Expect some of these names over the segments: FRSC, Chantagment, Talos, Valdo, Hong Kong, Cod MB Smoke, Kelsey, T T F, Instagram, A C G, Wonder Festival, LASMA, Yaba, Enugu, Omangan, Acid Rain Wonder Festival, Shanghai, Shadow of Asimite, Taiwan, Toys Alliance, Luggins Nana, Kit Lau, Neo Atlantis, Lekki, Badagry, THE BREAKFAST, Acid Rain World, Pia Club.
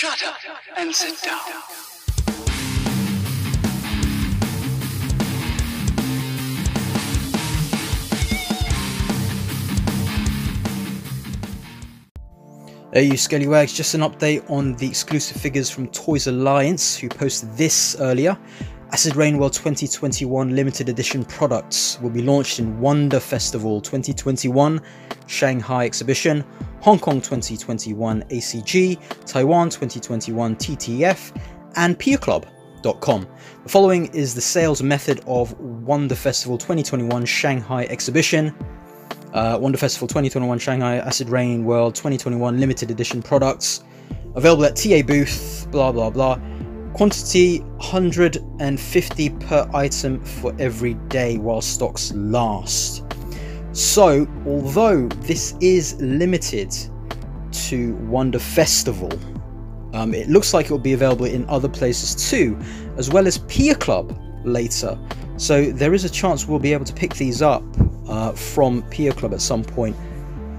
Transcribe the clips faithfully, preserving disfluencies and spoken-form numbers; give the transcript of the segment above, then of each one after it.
Shut up and sit down. Hey you scallywags, just an update on the exclusive figures from Toys Alliance, who posted this earlier. Acid Rain World twenty twenty-one limited edition products will be launched in Wonder Festival twenty twenty-one, Shanghai Exhibition, Hong Kong twenty twenty-one A C G, Taiwan twenty twenty-one T T F, and Peer Club dot com. The following is the sales method of Wonder Festival twenty twenty-one Shanghai Exhibition. Uh, Wonder Festival twenty twenty-one Shanghai Acid Rain World twenty twenty-one limited edition products available at T A booth, blah blah blah. Quantity one hundred fifty per item for every day while stocks last. So although this is limited to Wonder Festival, um, it looks like it will be available in other places too, as well as Pia Club later. So there is a chance we'll be able to pick these up uh, from Pia Club at some point.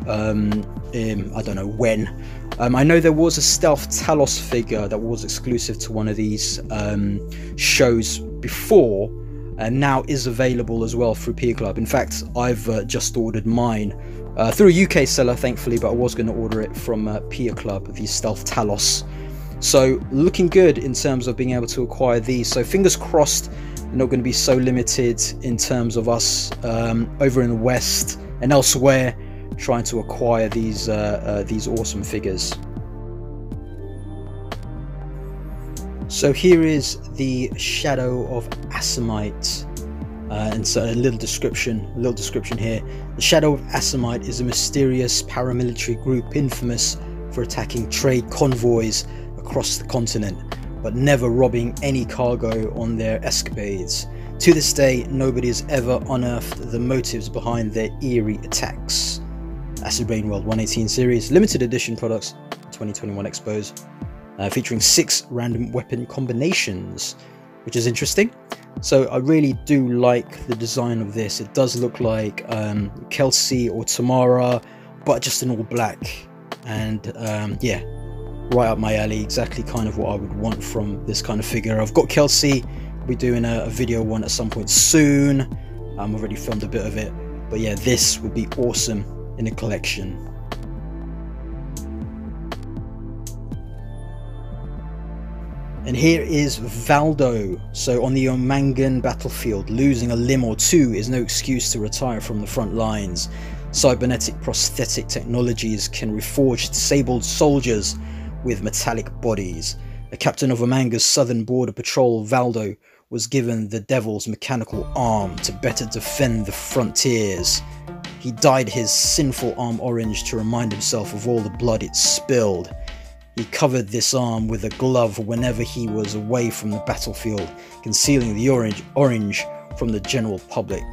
Um, um, I don't know when. Um, I know there was a stealth Talos figure that was exclusive to one of these um, shows before, and now is available as well through Pia Club. In fact, I've uh, just ordered mine uh, through a U K seller, thankfully, but I was going to order it from uh, Pia Club, the stealth Talos. So looking good in terms of being able to acquire these. So fingers crossed, they're not going to be so limited in terms of us um, over in the West and elsewhere trying to acquire these uh, uh, these awesome figures. So here is the Shadow of Asimite, uh, and so a little description, a little description here. The Shadow of Asimite is a mysterious paramilitary group infamous for attacking trade convoys across the continent, but never robbing any cargo on their escapades. To this day, nobody has ever unearthed the motives behind their eerie attacks. Acid Rain World one eighteen series, limited edition products, twenty twenty-one expos, uh, featuring six random weapon combinations, which is interesting. So I really do like the design of this. It does look like um, Kelsey or Tamara, but just in all black, and um, yeah, right up my alley. Exactly kind of what I would want from this kind of figure. I've got Kelsey. I'll be doing a, a video one at some point soon. um, I've already filmed a bit of it, but yeah, this would be awesome in a collection. And here is Valdo. So on the Omangan battlefield, losing a limb or two is no excuse to retire from the front lines. Cybernetic prosthetic technologies can reforge disabled soldiers with metallic bodies. The captain of Omanga's southern border patrol, Valdo, was given the devil's mechanical arm to better defend the frontiers. He dyed his sinful arm orange to remind himself of all the blood it spilled. He covered this arm with a glove whenever he was away from the battlefield, concealing the orange, orange from the general public.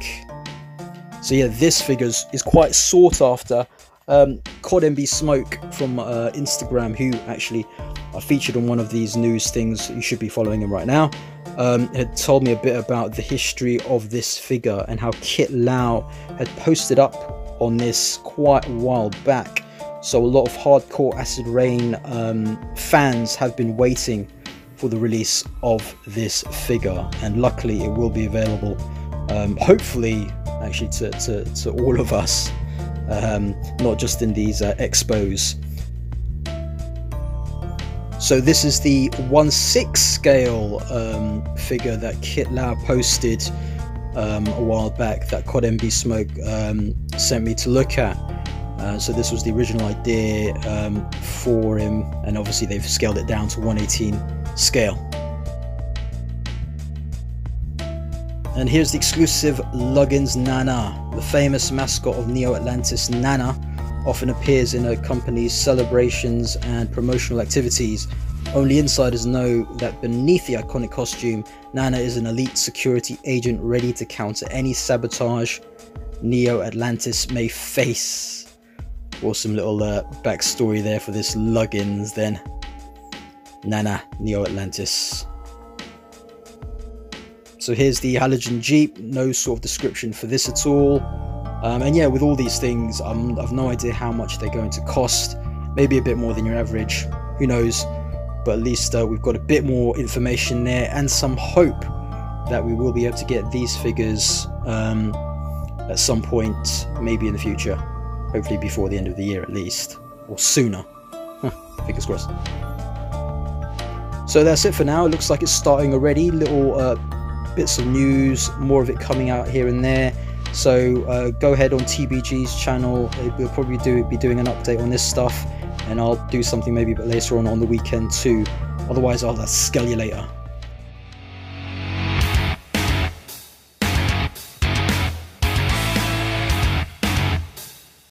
So yeah, this figure is quite sought after. Um, Cod M B Smoke from uh, Instagram, who actually I featured on one of these news things, you should be following him right now, um, had told me a bit about the history of this figure and how Kit Lau had posted up on this quite a while back. So a lot of hardcore Acid Rain um, fans have been waiting for the release of this figure, and luckily it will be available, um, hopefully actually to, to, to all of us, um, not just in these uh, expos. So this is the one sixth scale um, figure that Kit Lau posted um, a while back, that Cod M B Smoke um, sent me to look at. Uh, so this was the original idea um, for him, and obviously they've scaled it down to one eighteen scale. And here's the exclusive Luggins Nana. The famous mascot of Neo Atlantis, Nana, often appears in a company's celebrations and promotional activities. Only insiders know that beneath the iconic costume, Nana is an elite security agent ready to counter any sabotage Neo Atlantis may face. Awesome little uh, backstory there for this Luggins then. Nana, Neo Atlantis. So here's the halogen Jeep, no sort of description for this at all. Um, and yeah, with all these things, um, I've no idea how much they're going to cost. Maybe a bit more than your average, who knows. but at least uh, we've got a bit more information there and some hope that we will be able to get these figures um, at some point, maybe in the future, hopefully before the end of the year at least, or sooner. Huh, fingers crossed. So that's it for now. It looks like it's starting already. Little uh, bits of news, more of it coming out here and there. So uh, go ahead on T B G's channel. We'll probably do be doing an update on this stuff, and I'll do something maybe a bit later on on the weekend too. Otherwise, I'll uh, scale you later.